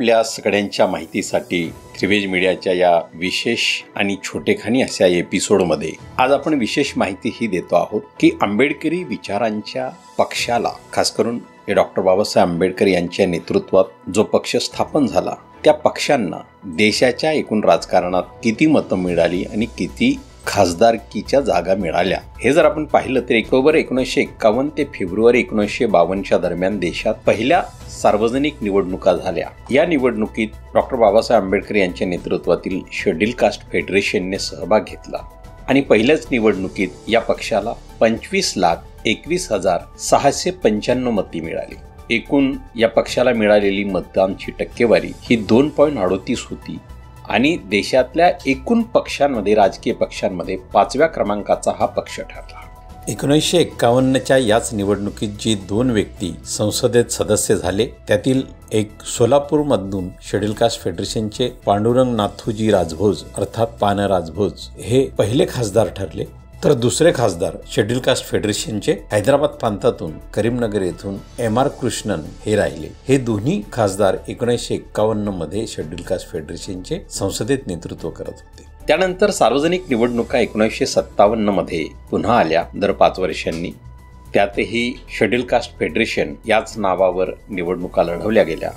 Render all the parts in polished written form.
आपल्या सगळ्यांच्या माहितीसाठी थ्रीवेज मीडियाच्या या विशेष आणि छोटेखानी अशा एपिसोडमध्ये आज आपण विशेष माहिती ही देतो आहोत की आंबेडकरी विचारांच्या पक्षाला, खास करून डॉ. बाबासाहेब आंबेडकर यांच्या नेतृत्वात जो पक्ष स्थापन झाला, त्या पक्षांना देशाच्या एकूण राजकारणात किती मतं मिळाली आणि किती खासदारकीच्या जागा मिळाल्या हे जर आपण पाहिलं तर 1951 ते फेब्रुवारी 1952 दरम्यान देशात पहिल्या सार्वजनिक निवडणुका झाल्या। या निवडणुकीत डॉ. बाबासाहेब आंबेडकर यांच्या नेतृत्वातील शेड्यूल कास्ट फेडरेशनने सहभाग घेतला आणि पहिल्याच निवडणुकीत या पक्षाला 25,21,695 मते मिळाली। एकूण या पक्षाला मिळालेली मतांची टक्केवारी ही 2.38 होती आणि देशातल्या एकूण पक्षांमध्ये, राजकीय पक्षांमध्ये 5व्या क्रमांकाचा हा पक्ष ठरला। 1951च्या याच निवडणुकीत जी 2 व्यक्ती संसदेत सदस्य झाले त्यातील एक सोलापूरमधून शेड्यूल कास्ट फेडरेशनचे पांडुरंग नाथूजी राजभोज अर्थात पान राजभोज हे पहिले खासदार ठरले, तर दुसरे खासदार शेड्यूल कास्ट फेडरेशनचे हैदराबाद प्रांतातून करीमनगर येथून MR कृष्णन हे राहिले। हे दोन्ही खासदार 1951 मध्ये शेड्यूल कास्ट फेडरेशनचे संसदेत नेतृत्व करत होते। त्यानंतर सार्वजनिक निवडणुका 1957 मध्ये पुन्हा आल्या दर 5 वर्षांनी। त्यातही शेड्यूल कास्ट फेडरेशन याच नावावर निवडणुका लढवल्या गेल्या।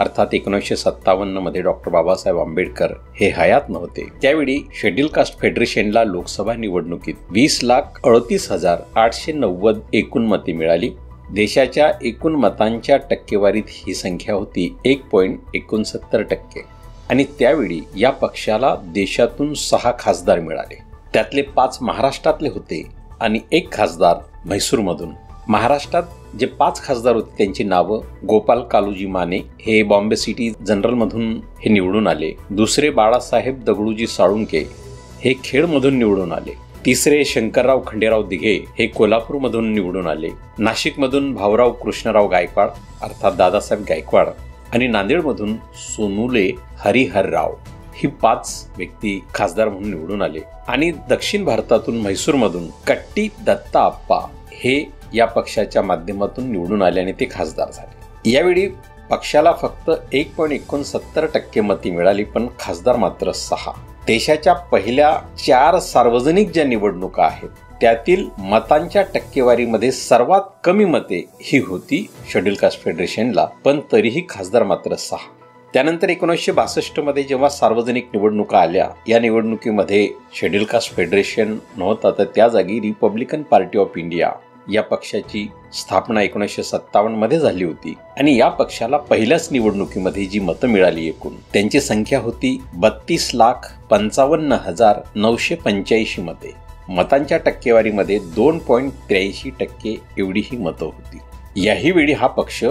अर्थात 1957 मध्ये डॉ. बाबासाहेब आंबेडकर हे हयात नव्हते। त्यावेळी शेड्यूल कास्ट फेडरेशनला लोकसभा निवडणुकीत 20,38,890 एकूण मते मिळाली। देशाच्या एकूण मतांच्या टक्केवारीत ही संख्या होती 1.69%। आणि त्यावेळी या पक्षाला देशातून 6 खासदार मिळाले, त्यातले 5 महाराष्ट्रातले होते आणि 1 खासदार म्हैसूरमधून। महाराष्ट्रात जे 5 खासदार होते त्यांची नावं, गोपाल कालूजी माने हे बॉम्बे सिटी जनरलमधून हे निवडून आले, दुसरे बाळासाहेब दगळूजी साळुंके हे खेडमधून निवडून आले, तिसरे शंकरराव खंडेराव दिघे हे कोल्हापूरमधून निवडून आले, नाशिकमधून भवराव कृष्णराव गायकवाड अर्थात दादासाहेब गायकवाड आणि नांदेडमधून सोनूळे हरीहर राव ही 5 व्यक्ती खासदार म्हणून निवडून आले। आणि दक्षिण भारतातून म्हैसूरमधून कट्टी दत्ताप्पा हे या पक्षाच्या माध्यमातून निवडून आले आणि ते खासदार झाले। यावेळी पक्षाला फक्त 1.69% मते मिळाली, पण खासदार मात्र 6। देशाच्या पहिल्या 4 सार्वजनिक ज्या निवडणुका आहेत त्यातील मतांच्या टक्केवारीमध्ये सर्वात कमी मते ही होती शेड्यूल कास्ट फेडरेशनला, पण तरीही खासदार मात्र 6। त्यानंतर 1962 मध्ये जेव्हा सार्वजनिक निवडणुका आल्या, या निवडणुकीमध्ये शेड्यूल कास्ट फेडरेशन नव्हता तर त्या जागी रिपब्लिकन पार्टी ऑफ इंडिया या पक्षाची स्थापना 1957 मध्ये झाली होती आणि या पक्षाला पहिल्याच निवडणुकीमध्ये जी मतं मिळाली एकूण त्यांची संख्या होती 32,55,985 मते। मतांच्या टक्केवारीमध्ये 2.83% एवढी ही मतं होती। याही वेळी हा पक्ष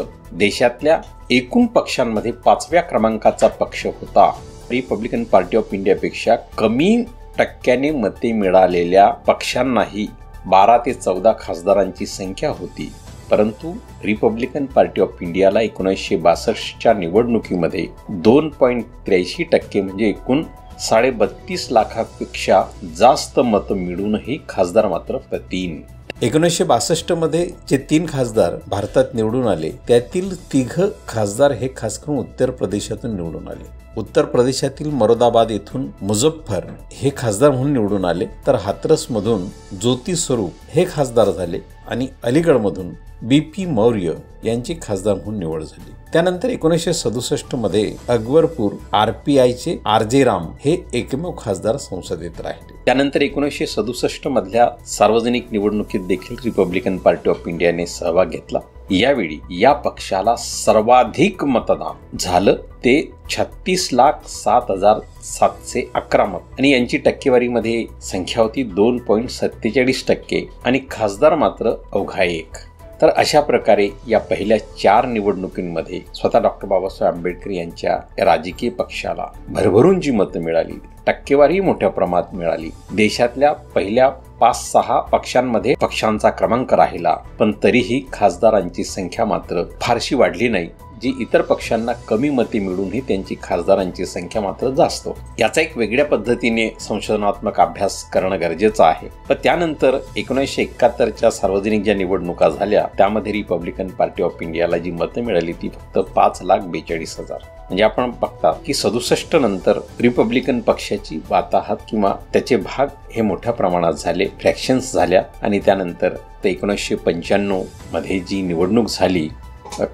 देशातल्या एकूण पक्षांमध्ये 5व्या क्रमांकाचा पक्ष होता। रिपब्लिकन पार्टी ऑफ इंडियापेक्षा कमी टक्क्याने मते मिळालेल्या पक्षांनाही 12 ते 14 खासदारांची संख्या होती, परंतु रिपब्लिकन पार्टी ऑफ इंडियाला 1962च्या निवडणुकीमध्ये 2.83% म्हणजे एकूण 32,32,00,000 जास्त मतं मिळूनही खासदार मात्र 3। 1962 मध्ये जे 3 खासदार भारतात निवडून आले त्यातील 3 खासदार हे खास करून उत्तर प्रदेशातून निवडून आले। उत्तर प्रदेशातील मोरादाबाद येथून मुजफ्फर हे खासदार म्हणून निवडून आले, तर हाथरसमधून ज्योति स्वरूप हे खासदार झाले आणि अलीगडमधून BP मौर्य यांची खासदार म्हणून निवड झाली। त्यानंतर 1967 मध्ये अकबरपूर RPIचे RJ राम हे एकमेव खासदार संसदेत राहिले। त्यानंतर 1967 मधल्या सार्वजनिक निवडणुकीत देखील रिपब्लिकन पार्टी ऑफ इंडियाने सहभाग घेतला। यावेळी या पक्षाला सर्वाधिक मतदान झालं ते 36,07,711 मत आणि यांची टक्केवारीमध्ये संख्या होती 2.47% आणि खासदार मात्र अवघा 1। तर अशा प्रकारे या पहिल्या 4 निवडणुकींमध्ये स्वतः डॉ. बाबासाहेब आंबेडकर यांच्या राजकीय पक्षाला भरभरून जी मतं मिळाली, टक्केवारी मोठ्या प्रमाणात मिळाली, देशातल्या पहिल्या 5-6 पक्षांमध्ये पक्षांचा क्रमांक राहिला, पण तरीही खासदारांची संख्या मात्र फारशी वाढली नाही, जी इतर पक्षांना कमी मते मिळूनही त्यांची खासदारांची संख्या मात्र जास्त. याचा एक वेगळ्या पद्धतीने संशोधनात्मक अभ्यास करणं गरजेचं आहे. पण त्यानंतर 1971च्या सार्वजनिक ज्या निवडणुका झाल्या त्यामध्ये रिपब्लिकन पार्टी ऑफ इंडियाला जी मतं मिळाली ती फक्त 5,42,000. म्हणजे आपण बघता की 67 नंतर रिपब्लिकन पक्षाची वाताहत किंवा त्याचे भाग हे मोठ्या प्रमाणात झाले, फ्रॅक्शन्स झाल्या. आणि त्यानंतर ते 1995 मध्ये जी निवडणूक झाली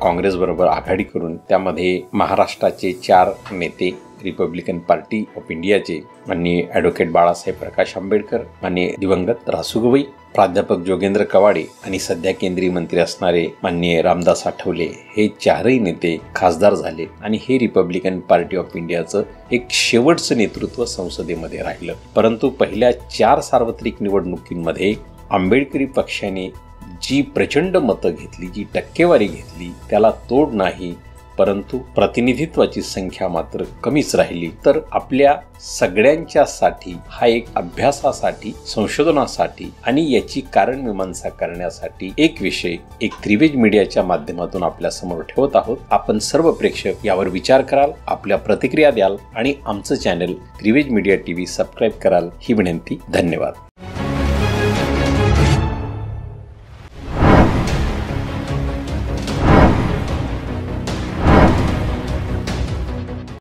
काँग्रेस बरोबर आघाडी करून त्यामध्ये महाराष्ट्राचे 4 नेते रिपब्लिकन पार्टी ऑफ इंडियाचे माननीय ॲडव्होकेट बाळासाहेब प्रकाश आंबेडकर, माननीय दिवंगत रासूगोबाई, प्राध्यापक जोगेन्द्र कवाड़े आणि सध्या केंद्रीय मंत्री असणारे माननीय रामदास आठवले हे 4ही नेते खासदार झाले. आणि हे रिपब्लिकन पार्टी ऑफ इंडियाचं एक शेवटचं नेतृत्व संसदेमध्ये राहिलं. परंतु पहिल्या 4 सार्वत्रिक निवडणुकींमध्ये आंबेडकरी पक्षाने जी प्रचंड मतं घेतली, जी टक्केवारी घेतली त्याला तोड नाही, परंतु प्रतिनिधित्वाची संख्या मात्र कमीच राहिली. तर आपल्या सगळ्यांच्यासाठी हा एक अभ्यासासाठी, संशोधनासाठी आणि याची कारण मीमांसा करण्यासाठी एक विषय एक थ्रीवेज मीडियाच्या माध्यमातून आपल्या समोर ठेवत आहोत. आपण सर्व प्रेक्षक यावर विचार कराल, आपल्या प्रतिक्रिया द्याल आणि आमचं channel three ways media TV subscribe कराल ही विनंती. धन्यवाद.